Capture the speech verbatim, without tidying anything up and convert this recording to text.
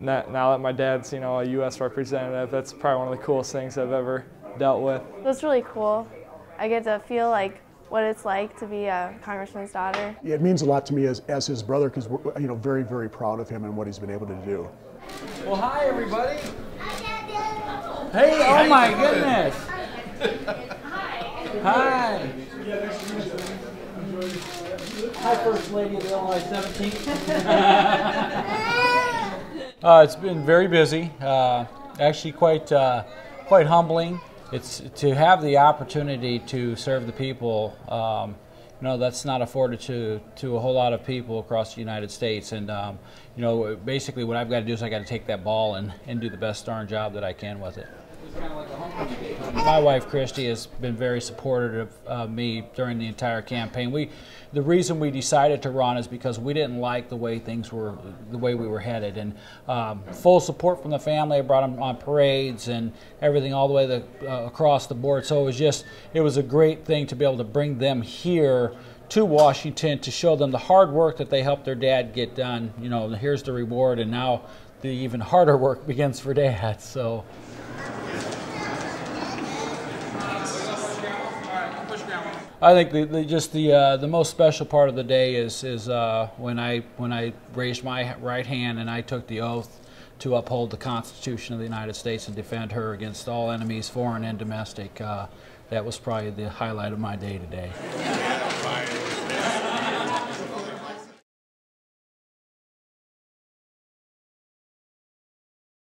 Now that my dad's, you know, a U S representative, that's probably one of the coolest things I've ever dealt with. That's really cool. I get to feel like what it's like to be a congressman's daughter. It means a lot to me as, as his brother, because we're, you know, very, very proud of him and what he's been able to do. Well, hi, everybody. Hi, Daddy. Hey, oh my goodness. Hi. Hi. Hi, First Lady of the Illinois seventeenth. Uh, it's been very busy, uh, actually quite, uh, quite humbling. It's to have the opportunity to serve the people, um, you know, that's not afforded to, to a whole lot of people across the United States. And, um, you know, basically what I've got to do is I've got to take that ball and, and do the best darn job that I can with it. My wife, Christy, has been very supportive of uh, me during the entire campaign. We, the reason we decided to run is because we didn't like the way things were, the way we were headed. And um, full support from the family. I brought them on parades and everything all the way the, uh, across the board. So it was just, it was a great thing to be able to bring them here to Washington to show them the hard work that they helped their dad get done. You know, here's the reward, and now the even harder work begins for Dad. So. I think the, the, just the uh, the most special part of the day is is uh, when I when I raised my right hand and I took the oath to uphold the Constitution of the United States and defend her against all enemies, foreign and domestic. Uh, that was probably the highlight of my day today.